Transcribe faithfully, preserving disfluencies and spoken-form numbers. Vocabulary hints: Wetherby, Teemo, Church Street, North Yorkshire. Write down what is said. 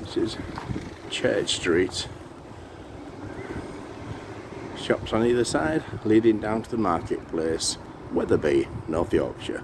This is Church Street. Shops on either side, leading down to the marketplace, Wetherby, North Yorkshire.